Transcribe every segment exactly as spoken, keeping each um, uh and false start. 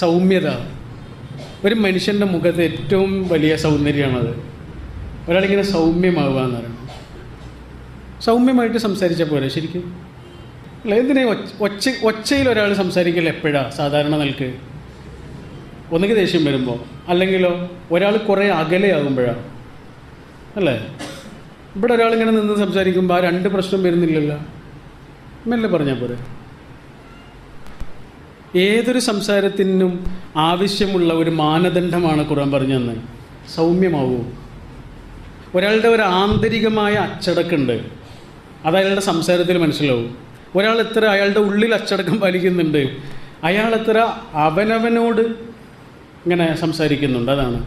സൗമ്യത. ഒരു മനുഷ്യൻ്റെ മുഖത്ത് ഏറ്റവും വലിയ സൗന്ദര്യമാണത്. ഒരാളിങ്ങനെ സൗമ്യമാവുക എന്ന് പറയുന്നത്. സൗമ്യമായിട്ട് സംസാരിച്ചാൽ പോരെ ശരിക്കും? അല്ല, എന്തിനാ ഒച്ച ഒച്ചയിൽ ഒരാൾ സംസാരിക്കൽ എപ്പോഴാണ് സാധാരണ നിൽക്ക്? ഒന്നുകിൽ ദേഷ്യം വരുമ്പോൾ, അല്ലെങ്കിലോ ഒരാൾ കുറേ അകലെയാകുമ്പോഴാണ്, അല്ലേ? ഇവിടെ ഒരാളിങ്ങനെ നിന്ന് സംസാരിക്കുമ്പോൾ ആ രണ്ട് പ്രശ്നം വരുന്നില്ലല്ലോ. മെല്ലെ പറഞ്ഞാൽ പോരെ? ഏതൊരു സംസാരത്തിനും ആവശ്യമുള്ള ഒരു മാനദണ്ഡമാണ് ഖുർആൻ പറഞ്ഞു തന്നെ, സൗമ്യമാവൂ. ഒരാളുടെ ഒരു ആന്തരികമായ അച്ചടക്കമുണ്ട്, അത് അയാളുടെ സംസാരത്തിൽ മനസ്സിലാവും. ഒരാൾ എത്ര അയാളുടെ ഉള്ളിൽ അച്ചടക്കം പാലിക്കുന്നുണ്ട്, അയാൾ എത്ര അവനവനോട് ഇങ്ങനെ സംസാരിക്കുന്നുണ്ട്. അതാണ്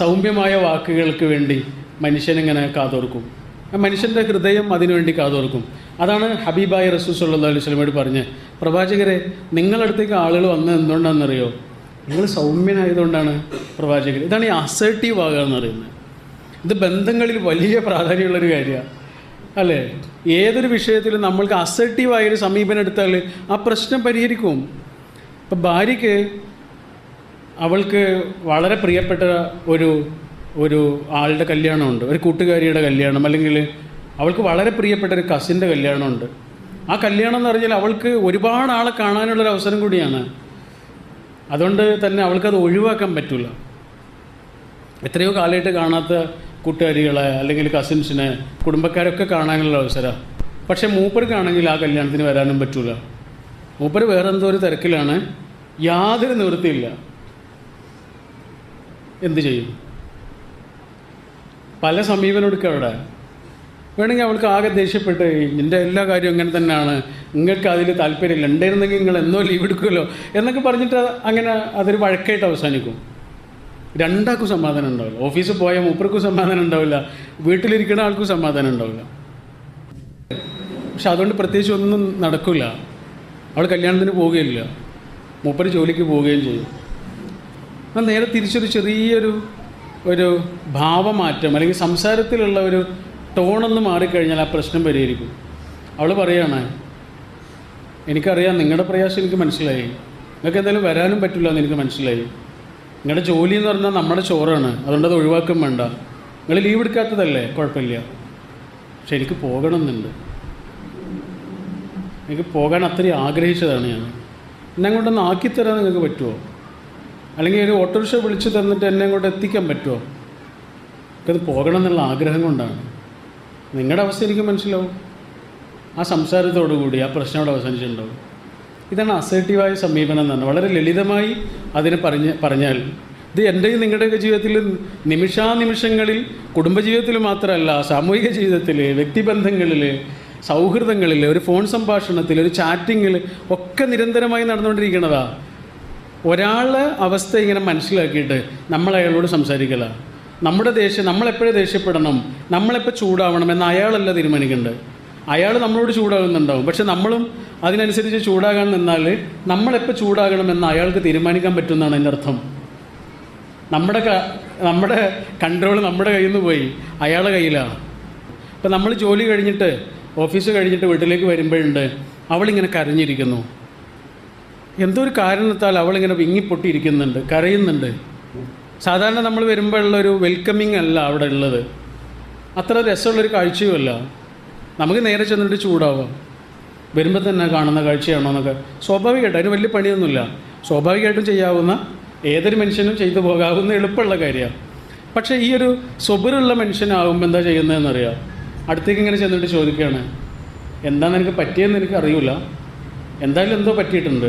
സൗമ്യമായ വാക്കുകൾക്ക് വേണ്ടി മനുഷ്യനിങ്ങനെ കാതോർക്കും, മനുഷ്യൻ്റെ ഹൃദയം അതിനുവേണ്ടി കാതോർക്കും. അതാണ് ഹബീബായ റസൂൽ സല്ലല്ലാഹു അലൈഹി വസല്ലമയോട് പറഞ്ഞ്, പ്രവാചകരെ നിങ്ങളടുത്തേക്ക് ആളുകൾ വന്ന് എന്തുകൊണ്ടാണെന്നറിയോ? നിങ്ങൾ സൗമ്യനായതുകൊണ്ടാണ് പ്രവാചകർ. ഇതാണ് ഈ അസേർട്ടീവ് ആകുക എന്ന് പറയുന്നത്. ഇത് ബന്ധങ്ങളിൽ വലിയ പ്രാധാന്യമുള്ളൊരു കാര്യമാണ്, അല്ലേ? ഏതൊരു വിഷയത്തിലും നമ്മൾക്ക് അസേർട്ടീവായൊരു സമീപനം എടുത്താൽ ആ പ്രശ്നം പരിഹരിക്കും. ഇപ്പം ഭാര്യയ്ക്ക് അവൾക്ക് വളരെ പ്രിയപ്പെട്ട ഒരു ഒരു ആളുടെ കല്യാണമുണ്ട്, ഒരു കൂട്ടുകാരിയുടെ കല്യാണം, അല്ലെങ്കിൽ അവൾക്ക് വളരെ പ്രിയപ്പെട്ട ഒരു കസിൻ്റെ കല്യാണമുണ്ട്. ആ കല്യാണം എന്ന് പറഞ്ഞാൽ അവൾക്ക് ഒരുപാട് ആളെ കാണാനുള്ളൊരു അവസരം കൂടിയാണ്. അതുകൊണ്ട് തന്നെ അവൾക്കത് ഒഴിവാക്കാൻ പറ്റില്ല. എത്രയോ കാലമായിട്ട് കാണാത്ത കൂട്ടുകാരികളെ അല്ലെങ്കിൽ കസിൻസിനെ കുടുംബക്കാരൊക്കെ കാണാനുള്ള അവസരമാണ്. പക്ഷേ മൂപ്പർക്കാണെങ്കിൽ ആ കല്യാണത്തിന് വരാനും പറ്റില്ല. മൂപ്പർ വേറെന്തോ ഒരു തിരക്കിലാണ്, യാതൊരു നിവൃത്തിയില്ല. എന്ത് ചെയ്യും? പല സമീപനം എടുക്കുക. അവിടെ വേണമെങ്കിൽ അവൾക്ക് ആകെ ദേഷ്യപ്പെട്ട്, എൻ്റെ എല്ലാ കാര്യവും ഇങ്ങനെ തന്നെയാണ്, നിങ്ങൾക്ക് അതിൽ താല്പര്യമില്ല, ഉണ്ടായിരുന്നെങ്കിൽ നിങ്ങൾ എന്നോ ലീവ് എടുക്കുമല്ലോ എന്നൊക്കെ പറഞ്ഞിട്ട് അങ്ങനെ അതൊരു വഴക്കായിട്ട് അവസാനിക്കും. രണ്ടാൾക്കും സമാധാനം ഉണ്ടാവില്ല. ഓഫീസിൽ പോയ മൂപ്പർക്കും സമാധാനം ഉണ്ടാവില്ല, വീട്ടിലിരിക്കുന്ന ആൾക്കും സമാധാനം ഉണ്ടാവില്ല. പക്ഷെ അതുകൊണ്ട് പ്രത്യേകിച്ച് ഒന്നും നടക്കില്ല. അവൾ കല്യാണത്തിന് പോവുകയില്ല, മൂപ്പർ ജോലിക്ക് പോവുകയും ചെയ്യും. എന്നാൽ നേരെ തിരിച്ചൊരു ചെറിയൊരു ഒരു ഭാവമാറ്റം അല്ലെങ്കിൽ സംസാരത്തിലുള്ള ഒരു ടോണൊന്ന് മാറിക്കഴിഞ്ഞാൽ ആ പ്രശ്നം പരിഹരിക്കും. അവൾ പറയുകയാണ്, എനിക്കറിയാം നിങ്ങളുടെ പ്രയാസം എനിക്ക് മനസ്സിലായി, നിങ്ങൾക്ക് എന്തായാലും വരാനും പറ്റില്ല എന്ന് എനിക്ക് മനസ്സിലായി. നിങ്ങളുടെ ജോലി എന്ന് പറഞ്ഞാൽ നമ്മുടെ ചോറാണ്, അതുകൊണ്ട് അത് ഒഴിവാക്കാൻ വേണ്ട. നിങ്ങൾ ലീവ് എടുക്കാത്തതല്ലേ, കുഴപ്പമില്ല. പക്ഷെ എനിക്ക് പോകണം എന്നുണ്ട്, എനിക്ക് പോകാൻ അത്രയും ആഗ്രഹിച്ചതാണ് ഞാൻ. എന്നെ കൊണ്ടൊന്ന് ആക്കിത്തരാൻ നിങ്ങൾക്ക് പറ്റുമോ? അല്ലെങ്കിൽ ഒരു ഓട്ടോറിക്ഷ വിളിച്ച് തന്നിട്ട് എന്നെ അങ്ങോട്ട് എത്തിക്കാൻ പറ്റുമോ? എനിക്കത് പോകണം എന്നുള്ള ആഗ്രഹം കൊണ്ടാണ്. നിങ്ങളുടെ അവസ്ഥ എനിക്ക് മനസ്സിലാവും. ആ സംസാരത്തോടു കൂടി ആ പ്രശ്നം അവിടെ അവസാനിച്ചിട്ടുണ്ടാവും. ഇതാണ് അസേർട്ടീവായ സമീപനം എന്നാണ്. വളരെ ലളിതമായി അതിനെ പറഞ്ഞ് പറഞ്ഞാൽ ഇത് എൻ്റെയും നിങ്ങളുടെയൊക്കെ ജീവിതത്തിൽ നിമിഷാനിമിഷങ്ങളിൽ, കുടുംബജീവിതത്തിൽ മാത്രമല്ല, സാമൂഹിക ജീവിതത്തിൽ, വ്യക്തിബന്ധങ്ങളിൽ, സൗഹൃദങ്ങളിൽ, ഒരു ഫോൺ സംഭാഷണത്തിൽ, ഒരു ചാറ്റിങ്ങിൽ ഒക്കെ നിരന്തരമായി നടന്നുകൊണ്ടിരിക്കുന്നതാ. ഒരാളെ അവസ്ഥ ഇങ്ങനെ മനസ്സിലാക്കിയിട്ട് നമ്മൾ അയാളോട് സംസാരിക്കില്ല. നമ്മുടെ ദേഷ്യം, നമ്മളെപ്പോഴേ ദേഷ്യപ്പെടണം, നമ്മളെപ്പോൾ ചൂടാവണം എന്ന് അയാളല്ല തീരുമാനിക്കേണ്ടത്. അയാൾ നമ്മളോട് ചൂടാകുന്നുണ്ടാവും, പക്ഷെ നമ്മളും അതിനനുസരിച്ച് ചൂടാകാൻ നിന്നാൽ നമ്മളെപ്പോൾ ചൂടാകണമെന്ന് അയാൾക്ക് തീരുമാനിക്കാൻ പറ്റുമെന്നാണ് എൻ്റെ അർത്ഥം. നമ്മുടെ നമ്മുടെ കൺട്രോൾ നമ്മുടെ കയ്യിൽ നിന്ന് പോയി അയാളുടെ കയ്യിലാണ്. ഇപ്പം നമ്മൾ ജോലി കഴിഞ്ഞിട്ട്, ഓഫീസ് കഴിഞ്ഞിട്ട് വീട്ടിലേക്ക് വരുമ്പോഴുണ്ട് അവളിങ്ങനെ കരഞ്ഞിരിക്കുന്നു. എന്തോ ഒരു കാരണത്താൽ അവളിങ്ങനെ വിങ്ങിപ്പൊട്ടിയിരിക്കുന്നുണ്ട്, കരയുന്നുണ്ട്. സാധാരണ നമ്മൾ വരുമ്പോഴുള്ളൊരു വെൽക്കമിങ് അല്ല അവിടെ ഉള്ളത്, അത്ര രസമുള്ളൊരു കാഴ്ചയുമല്ല. നമുക്ക് നേരെ ചെന്നിട്ട് ചൂടാവാം, വരുമ്പോൾ തന്നെ കാണുന്ന കാഴ്ചയാണോ എന്നൊക്കെ. സ്വാഭാവികമായിട്ട് അതിന് വലിയ പണിയൊന്നുമില്ല, സ്വാഭാവികമായിട്ടും ചെയ്യാവുന്ന, ഏതൊരു മനുഷ്യനും ചെയ്തു പോകാവുന്ന എളുപ്പമുള്ള കാര്യമാണ്. പക്ഷേ ഈ ഒരു സ്വബറുള്ള മനുഷ്യനാകുമ്പോൾ എന്താ ചെയ്യുന്നതെന്നറിയാം, അടുത്തേക്ക് ഇങ്ങനെ ചെന്നിട്ട് ചോദിക്കുകയാണ്, എന്താണെന്ന് എനിക്ക് പറ്റിയെന്ന് എനിക്ക് അറിയില്ല, എന്തായാലും എന്തോ പറ്റിയിട്ടുണ്ട്,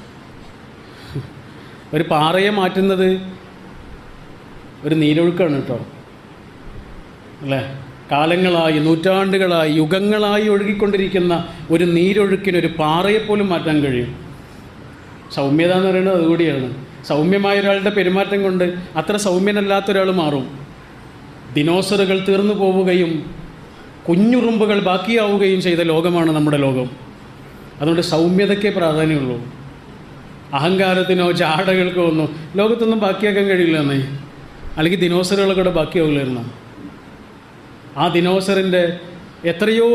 ഒരു പാറയെ മാറ്റുന്നത് ഒരു നീരൊഴുക്കാണ് കേട്ടോ, അല്ലേ? കാലങ്ങളായി, നൂറ്റാണ്ടുകളായി, യുഗങ്ങളായി ഒഴുകിക്കൊണ്ടിരിക്കുന്ന ഒരു നീരൊഴുക്കിനൊരു പാറയെപ്പോലും മാറ്റാൻ കഴിയും. സൗമ്യത എന്ന് പറയുന്നത് അതുകൂടിയാണ്. സൗമ്യമായ ഒരാളുടെ പെരുമാറ്റം കൊണ്ട് അത്ര സൗമ്യനല്ലാത്ത ഒരാൾ മാറും. ദിനോസറുകൾ തീർന്നു പോവുകയും കുഞ്ഞുറുമ്പുകൾ ബാക്കിയാവുകയും ചെയ്ത ലോകമാണ് നമ്മുടെ ലോകം. അതുകൊണ്ട് സൗമ്യതയ്ക്കേ പ്രാധാന്യമുള്ളൂ. അഹങ്കാരത്തിനോ ജാടകൾക്കോ ഒന്നും ലോകത്തൊന്നും ബാക്കിയാക്കാൻ കഴിയില്ല എന്നേ. അല്ലെങ്കിൽ ദിനോസറുകളെ കൂടെ ബാക്കിയാവില്ലായിരുന്നു. ആ ദിനോസറിൻ്റെ എത്രയോ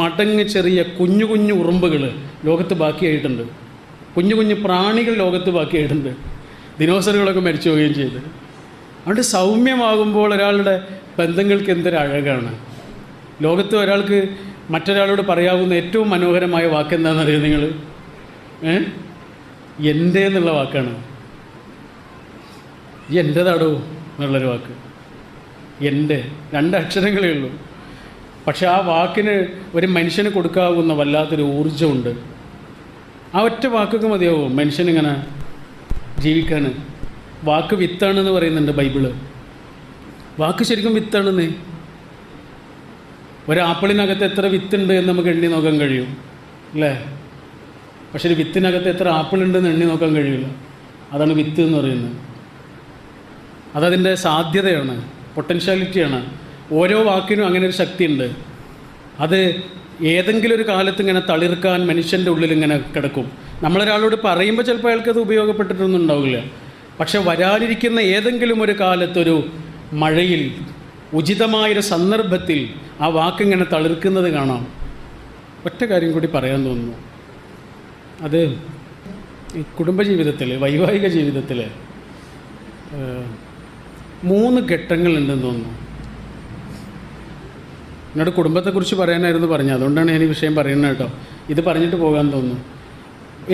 മടങ്ങ് ചെറിയ കുഞ്ഞു കുഞ്ഞു ഉറുമ്പുകൾ ലോകത്ത് ബാക്കിയായിട്ടുണ്ട്. കുഞ്ഞു കുഞ്ഞു പ്രാണികൾ ലോകത്ത് ബാക്കിയായിട്ടുണ്ട്. ദിനോസറുകളൊക്കെ മരിച്ചു പോവുകയും ചെയ്ത്. അതുകൊണ്ട് സൗമ്യമാകുമ്പോൾ ഒരാളുടെ ബന്ധങ്ങൾക്ക് എന്തൊരു അഴകാണ്. ലോകത്ത് ഒരാൾക്ക് മറ്റൊരാളോട് പറയാവുന്ന ഏറ്റവും മനോഹരമായ വാക്ക് എന്താണെന്നറിയാം നിങ്ങൾ? ഏ എൻ്റെ എന്നുള്ള വാക്കാണ്. ഈ എൻ്റെതാടോ എന്നുള്ളൊരു വാക്ക്. എൻ്റെ രണ്ടക്ഷരങ്ങളേ ഉള്ളൂ. പക്ഷെ ആ വാക്കിന് ഒരു മനുഷ്യന് കൊടുക്കാവുന്ന വല്ലാത്തൊരു ഊർജ്ജമുണ്ട്. ആ ഒറ്റ വാക്കൊക്കെ മതിയാവും മനുഷ്യനിങ്ങനെ ജീവിക്കാൻ. വാക്ക് വിത്താണെന്ന് പറയുന്നുണ്ട് ബൈബിള്. വാക്ക് ശരിക്കും വിത്താണെന്ന്. ഒരാപ്പിളിനകത്ത് എത്ര വിത്തുണ്ട് എന്ന് നമുക്ക് എണ്ണി നോക്കാൻ കഴിയും അല്ലേ? പക്ഷേ ഒരു വിത്തിനകത്ത് എത്ര ആപ്പിളുണ്ടെന്ന് എണ്ണി നോക്കാൻ കഴിയില്ല. അതാണ് വിത്ത് എന്ന് പറയുന്നത്. അതതിൻ്റെ സാധ്യതയാണ്, പൊട്ടൻഷ്യാലിറ്റിയാണ്. ഓരോ വാക്കിനും അങ്ങനെ ഒരു ശക്തിയുണ്ട്. അത് ഏതെങ്കിലും ഒരു കാലത്ത് ഇങ്ങനെ തളിർക്കാൻ മനുഷ്യൻ്റെ ഉള്ളിൽ ഇങ്ങനെ കിടക്കും. നമ്മളൊരാളോട് പറയുമ്പോൾ ചിലപ്പോൾ അയാൾക്കത് ഉപയോഗപ്പെട്ടിട്ടൊന്നും ഉണ്ടാവില്ല. പക്ഷെ വരാനിരിക്കുന്ന ഏതെങ്കിലും ഒരു കാലത്തൊരു മഴയിൽ ഉചിതമായൊരു സന്ദർഭത്തിൽ ആ വാക്കിങ്ങനെ തളിർക്കുന്നത് കാണാം. ഒറ്റ കാര്യം കൂടി പറയാൻ തോന്നുന്നു. അത് കുടുംബജീവിതത്തിൽ, വൈവാഹിക ജീവിതത്തിൽ മൂന്ന് ഘട്ടങ്ങളുണ്ടെന്ന് തോന്നുന്നു. എന്നോട് കുടുംബത്തെക്കുറിച്ച് പറയാനായിരുന്നു പറഞ്ഞത്, അതുകൊണ്ടാണ് ഞാൻ ഈ വിഷയം പറയുന്നത് കേട്ടോ. ഇത് പറഞ്ഞിട്ട് പോകാൻ തോന്നുന്നു.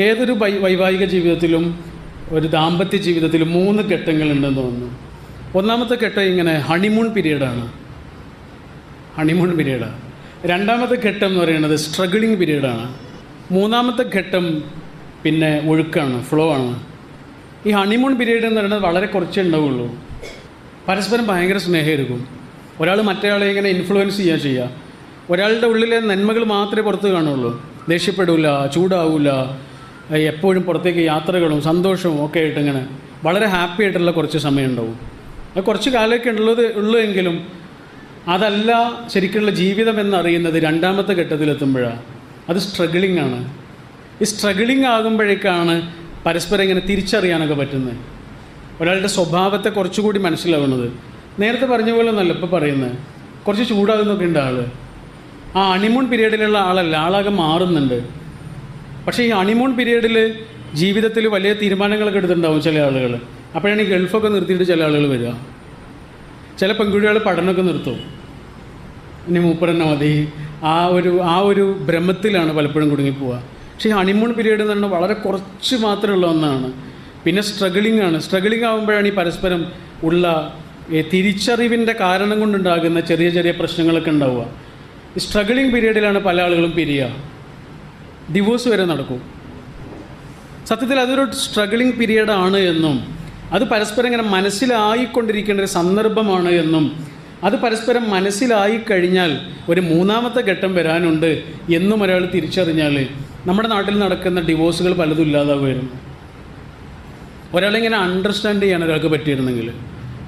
ഏതൊരു വൈ വൈവാഹിക ജീവിതത്തിലും ഒരു ദാമ്പത്യ ജീവിതത്തിലും മൂന്ന് ഘട്ടങ്ങളുണ്ടെന്ന് തോന്നുന്നു. ഒന്നാമത്തെ ഘട്ടം ഇങ്ങനെ ഹണിമൂൺ പീരീഡാണ്, ഹണിമൂൺ പീരീഡാണ്. രണ്ടാമത്തെ ഘട്ടം എന്ന് പറയുന്നത് സ്ട്രഗിളിങ് പീരീഡാണ്. മൂന്നാമത്തെ ഘട്ടം പിന്നെ ഒഴുക്കാണ്, ഫ്ലോ ആണ്. ഈ ഹണിമൂൺ പീരീഡ് എന്ന് പറയുന്നത് വളരെ കുറച്ചേ ഉണ്ടാവുള്ളൂ. പരസ്പരം ഭയങ്കര സ്നേഹമായിരിക്കും. ഒരാൾ മറ്റേയാളെ ഇങ്ങനെ ഇൻഫ്ലുവൻസ് ചെയ്യുക ചെയ്യുക ഒരാളുടെ ഉള്ളിലെ നന്മകൾ മാത്രമേ പുറത്ത് കാണുള്ളൂ. ദേഷ്യപ്പെടില്ല, ചൂടാവില്ല, എപ്പോഴും പുറത്തേക്ക് യാത്രകളും സന്തോഷവും ഒക്കെ ആയിട്ട് ഇങ്ങനെ വളരെ ഹാപ്പി ആയിട്ടുള്ള കുറച്ച് സമയം ഉണ്ടാവും. അത് കുറച്ച് കാലമൊക്കെ ഉള്ളത് ഉള്ളൂ എങ്കിലും അതല്ല ശരിക്കുള്ള ജീവിതം എന്നറിയുന്നത് രണ്ടാമത്തെ ഘട്ടത്തിലെത്തുമ്പോഴാണ്. അത് സ്ട്രഗിളിംഗ് ആണ്. ഈ സ്ട്രഗിളിംഗ് ആകുമ്പോഴേക്കാണ് പരസ്പരം ഇങ്ങനെ തിരിച്ചറിയാനൊക്കെ പറ്റുന്നത്, ഒരാളുടെ സ്വഭാവത്തെ കുറച്ചുകൂടി മനസ്സിലാവുന്നത്. നേരത്തെ പറഞ്ഞ പോലെ ഒന്നല്ല ഇപ്പോൾ പറയുന്നത്. കുറച്ച് ചൂടാകുന്നൊക്കെ ഉണ്ട് ആൾ. ആ ഹണിമൂൺ പീരീഡിലുള്ള ആളല്ല, ആളാകെ മാറുന്നുണ്ട്. പക്ഷേ ഈ ഹണിമൂൺ പീരീഡിൽ ജീവിതത്തിൽ വലിയ തീരുമാനങ്ങളൊക്കെ എടുത്തിട്ടുണ്ടാവും ചില ആളുകൾ. അപ്പോഴാണ് ഈ ഗൾഫൊക്കെ നിർത്തിയിട്ട് ചില ആളുകൾ വരിക. ചില പെൺകുട്ടികൾ പഠനമൊക്കെ നിർത്തും. ഇനി മൂപ്പരെണ്ണ മതി, ആ ഒരു ആ ഒരു ഭ്രമത്തിലാണ് പലപ്പോഴും കുടുങ്ങിപ്പോവുക. പക്ഷേ ഈ ഹണിമൂൺ പീരീഡ് എന്ന് പറഞ്ഞാൽ വളരെ കുറച്ച് മാത്രമുള്ള ഒന്നാണ്. പിന്നെ സ്ട്രഗിളിംഗ് ആണ്. സ്ട്രഗിളിംഗ് ആകുമ്പോഴാണ് ഈ പരസ്പരം ഉള്ള തിരിച്ചറിവിൻ്റെ കാരണം കൊണ്ടുണ്ടാകുന്ന ചെറിയ ചെറിയ പ്രശ്നങ്ങളൊക്കെ ഉണ്ടാവുക. ഈ സ്ട്രഗിളിംഗ് പീരീഡിലാണ് പല ആളുകളും പിരിയുക, ഡിവോഴ്സ് വരെ നടക്കും. സത്യത്തിൽ അതൊരു സ്ട്രഗിളിംഗ് പീരീഡാണ് എന്നും അത് പരസ്പരം ഇങ്ങനെ മനസ്സിലായിക്കൊണ്ടിരിക്കേണ്ട ഒരു സന്ദർഭമാണ് എന്നും അത് പരസ്പരം മനസ്സിലായി കഴിഞ്ഞാൽ ഒരു മൂന്നാമത്തെ ഘട്ടം വരാനുണ്ട് എന്നും ഒരാൾ തിരിച്ചറിഞ്ഞാൽ നമ്മുടെ നാട്ടിൽ നടക്കുന്ന ഡിവോഴ്സുകൾ പലതും ഇല്ലാതാവുമായിരുന്നു. ഒരാളിങ്ങനെ അണ്ടർസ്റ്റാൻഡ് ചെയ്യാൻ ഒരാൾക്ക് പറ്റിയിരുന്നെങ്കിൽ.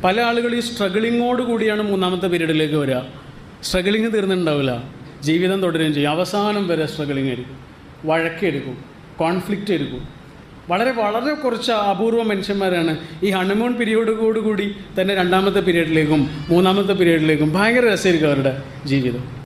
പല ആളുകൾ ഈ സ്ട്രഗിളിങ്ങോട് കൂടിയാണ് മൂന്നാമത്തെ പീരീഡിലേക്ക് വരിക. സ്ട്രഗിളിങ് തീർന്നിട്ടുണ്ടാവില്ല, ജീവിതം തുടരുകയും ചെയ്യും. അവസാനം വരെ സ്ട്രഗിളിങ് ആയിരിക്കും, വഴക്കായിരിക്കും, കോൺഫ്ലിക്റ്റ് ആയിരിക്കും. വളരെ വളരെ കുറച്ച് അപൂർവ മനുഷ്യന്മാരാണ് ഈ ഹണിമൂൺ പീരീഡോടുകൂടി തന്നെ രണ്ടാമത്തെ പീരീഡിലേക്കും മൂന്നാമത്തെ പീരീഡിലേക്കും. ഭയങ്കര രസമായിരിക്കും അവരുടെ ജീവിതം.